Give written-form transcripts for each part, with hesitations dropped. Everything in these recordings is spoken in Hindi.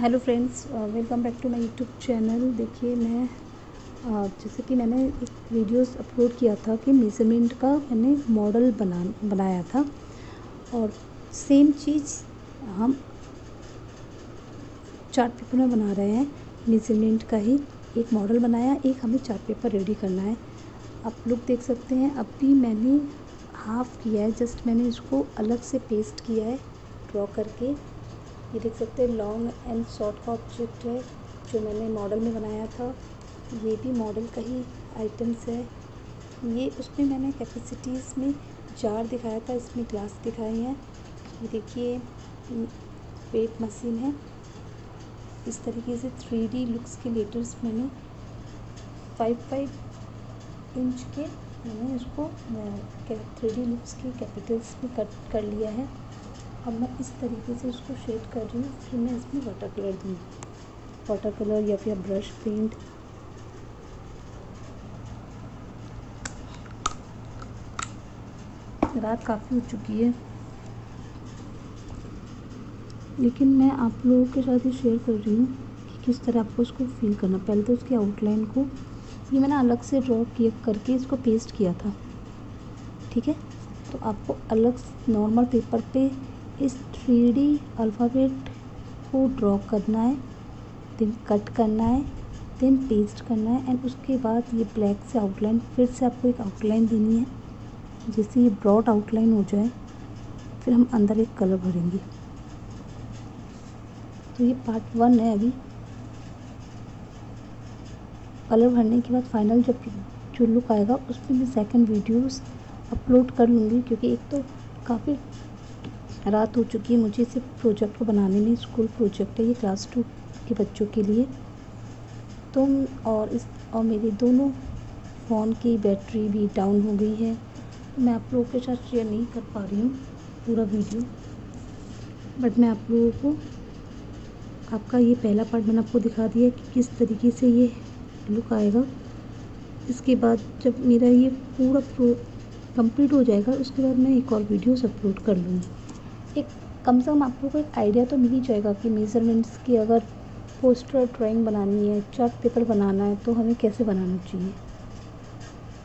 Hello friends, welcome back to my YouTube channel. देखिए मैं जैसे कि मैंने एक वीडियोस अपलोड किया था कि मेज़रमेंट का मैंने मॉडल बनाया था, और सेम चीज़ हम चार्ट पेपर में बना रहे हैं। मेज़रमेंट का ही एक मॉडल बनाया, एक हमें चार्ट पेपर रेडी करना है। आप लोग देख सकते हैं, अब भी मैंने हाफ किया है, जस्ट मैंने इसको अलग से पेस्ट किया है ड्रॉ करके। ये देख सकते हैं लॉन्ग एंड शॉर्ट का ऑब्जेक्ट है जो मैंने मॉडल में बनाया था। ये भी मॉडल का ही आइटम्स है। ये उसमें मैंने कैपेसिटीज़ में जार दिखाया था, इसमें ग्लास दिखाए हैं। ये देखिए वेट मशीन है। इस तरीके से 3D लुक्स के लेटर्स मैंने 5x5 इंच के मैंने उसको 3D लुक्स के कैपिटल्स में कट कर लिया है। अब मैं इस तरीके से उसको शेड कर रही हूँ, फिर मैं इसमें वाटर कलर दूँगी, वाटर कलर या फिर ब्रश पेंट। रात काफ़ी हो चुकी है, लेकिन मैं आप लोगों के साथ ही शेयर कर रही हूँ कि किस तरह आपको उसको फील करना। पहले तो उसकी आउटलाइन को ये मैंने अलग से ड्रॉ किया करके इसको पेस्ट किया था, ठीक है। तो आपको अलग नॉर्मल पेपर पे इस 3D अल्फ़ाबेट को ड्रॉ करना है, देन कट करना है, देन पेस्ट करना है, एंड उसके बाद ये ब्लैक से आउटलाइन, फिर से आपको एक आउटलाइन देनी है। जैसे ये ब्रॉड आउटलाइन हो जाए, फिर हम अंदर एक कलर भरेंगे। तो ये पार्ट 1 है। अभी कलर भरने के बाद फाइनल जब जो लुक आएगा उसमें भी 2nd वीडियोज़ अपलोड कर लूँगी, क्योंकि एक तो काफ़ी रात हो चुकी है मुझे इसे प्रोजेक्ट को बनाने में। स्कूल प्रोजेक्ट है ये, क्लास 2 के बच्चों के लिए। तुम और मेरे दोनों फ़ोन की बैटरी भी डाउन हो गई है, मैं आप लोगों के साथ शेयर नहीं कर पा रही हूँ पूरा वीडियो। बट मैं आप लोगों को आपका ये पहला पार्ट मैंने आपको दिखा दिया कि किस तरीके से ये लुक आएगा। इसके बाद जब मेरा ये पूरा कंप्लीट हो जाएगा, उसके बाद मैं एक और वीडियोस अपलोड कर लूँगी। एक कम से कम आप लोगों को एक आइडिया तो मिल ही जाएगा कि मेज़रमेंट्स की अगर पोस्टर ड्राइंग बनानी है, चार्ट पेपर बनाना है, तो हमें कैसे बनाना चाहिए।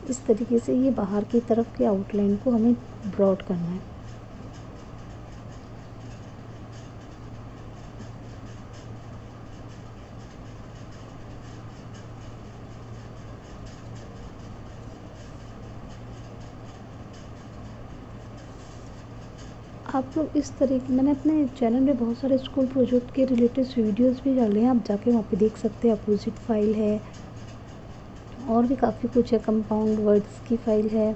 इस तरीके से ये बाहर की तरफ के आउटलाइन को हमें ब्रॉड करना है। आप लोग इस तरीके, मैंने अपने चैनल में बहुत सारे स्कूल प्रोजेक्ट के रिलेटेड वीडियोस भी डाले हैं, आप जाके वहाँ पे देख सकते हैं। अपोजिट फाइल है, और भी काफ़ी कुछ है, कंपाउंड वर्ड्स की फाइल है।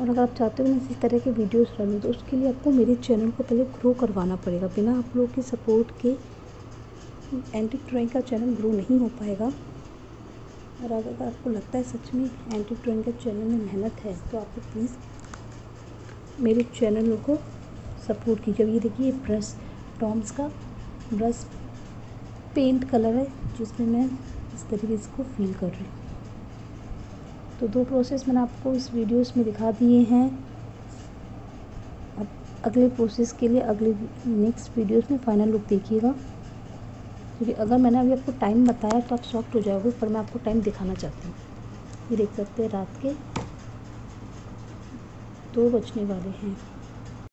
और अगर आप चाहते हो मैं इसी तरह के वीडियोस डालूँ, तो उसके लिए आपको मेरे चैनल को पहले ग्रो करवाना पड़ेगा। बिना आप लोगों के सपोर्ट के एंटिक ड्राइंग का चैनल ग्रो नहीं हो पाएगा। और अगर आपको लगता है सच में एंटिक ड्राइंग का चैनल में मेहनत है, तो आप प्लीज़ मेरे चैनलों को सपोर्ट कीजिए। ये देखिए ब्रश टॉम्स का ब्रश पेंट कलर है, जिसमें मैं इस तरीके से इसको फील कर रही हूँ। तो 2 प्रोसेस मैंने आपको इस वीडियोस में दिखा दिए हैं। अब अगले प्रोसेस के लिए अगले नेक्स्ट वीडियोस में फाइनल लुक देखिएगा, क्योंकि अगर मैंने अभी आपको टाइम बताया तो आप शॉक्ट हो जाओगे, पर मैं आपको टाइम दिखाना चाहती हूँ। ये देख सकते हैं रात के 2 बजने वाले हैं।